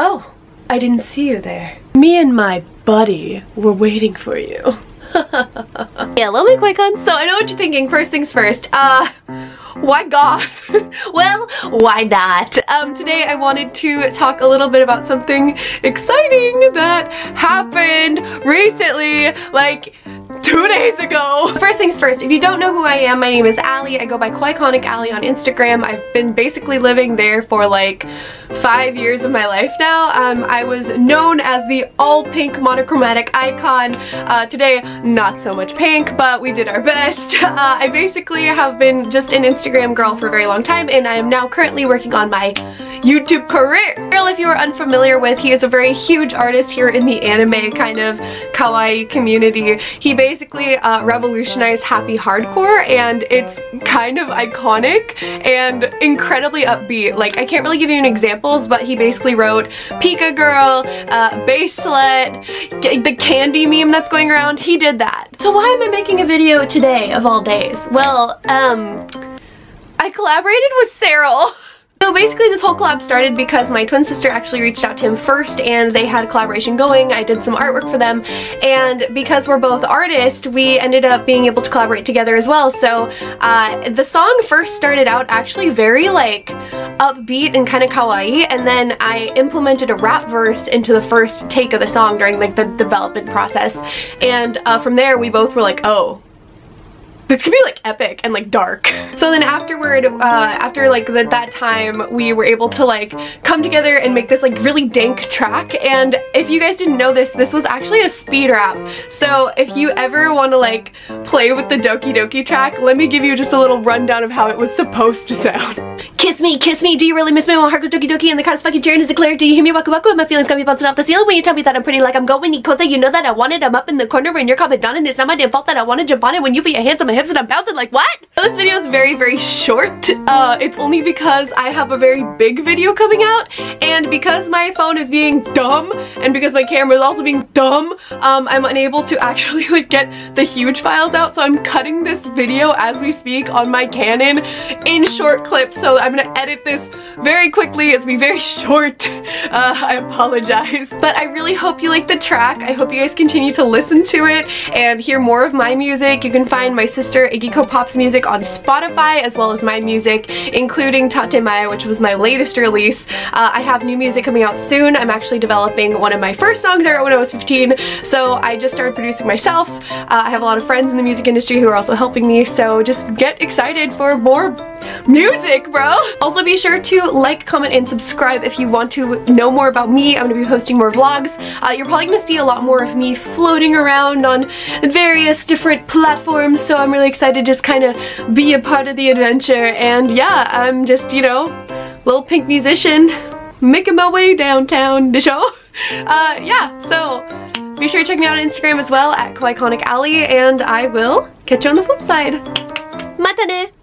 Oh, I didn't see you there. Me and my buddy were waiting for you. Hello, my Kawaiicon. So I know what you're thinking. First things first. Why golf? Well, why not? Today I wanted to talk a little bit about something exciting that happened recently, like 2 days ago. First things first, if you don't know who I am, my name is Allie. I go by Kawaiiiconic Alley on Instagram. I've been basically living there for like 5 years of my life now. I was known as the all pink monochromatic icon. Today, not so much pink, but we did our best. I basically have been just an Instagram girl for a very long time, and I am now currently working on my YouTube career. S3RL, if you are unfamiliar with, he is a very huge artist here in the anime kind of kawaii community. He basically revolutionized happy hardcore, and it's kind of iconic and incredibly upbeat. Like, I can't really give you any examples, but he basically wrote Pika Girl, Baselet, the candy meme that's going around. He did that. So why am I making a video today of all days? Well, I collaborated with S3RL. So basically this whole collab started because my twin sister actually reached out to him first, and they had a collaboration going. I did some artwork for them, and because we're both artists, we ended up being able to collaborate together as well. So the song first started out actually very like upbeat and kind of kawaii, and then I implemented a rap verse into the first take of the song during like the development process, and from there we both were like, oh, this could be like epic and like dark. So then afterward, after like that time, we were able to like come together and make this like really dank track. And if you guys didn't know this, this was actually a speed rap. So if you ever want to like play with the Doki Doki track, let me give you just a little rundown of how it was supposed to sound. Kiss me, do you really miss me? My heart goes doki doki and the kind of fucking cheering is declared. Do you hear me? Waku waku, my feelings got me bouncing off the ceiling. When you tell me that I'm pretty like I'm going Nikote, you know that I wanted. I'm up in the corner when you're coming down, and it's not my damn fault that I want to jump on it when you put your hands on my hips and I'm bouncing like what? This video is very short. It's only because I have a very big video coming out, and because my phone is being dumb and because my camera is also being dumb, I'm unable to actually like get the huge files out, so I'm cutting this video as we speak on my Canon in short clips. So I'm gonna edit this very quickly. It's gonna be very short. I apologize, but I really hope you like the track. I hope you guys continue to listen to it and hear more of my music. You can find my sister Igiko Pop's music on Spotify, as well as my music, including Tatemaya, which was my latest release. I have new music coming out soon. I'm actually developing one of my first songs I wrote when I was 15, so I just started producing myself. I have a lot of friends in the music industry who are also helping me, so just get excited for more music, bro! Also, be sure to like, comment, and subscribe if you want to know more about me. I'm gonna be posting more vlogs. You're probably gonna see a lot more of me floating around on various different platforms, so I'm really excited to just kind of be a part of the adventure. And yeah, I'm just, you know, little pink musician making my way downtown the show. Yeah, so be sure to check me out on Instagram as well at Kawaiiiconic Ali, and I will catch you on the flip side. Mata ne!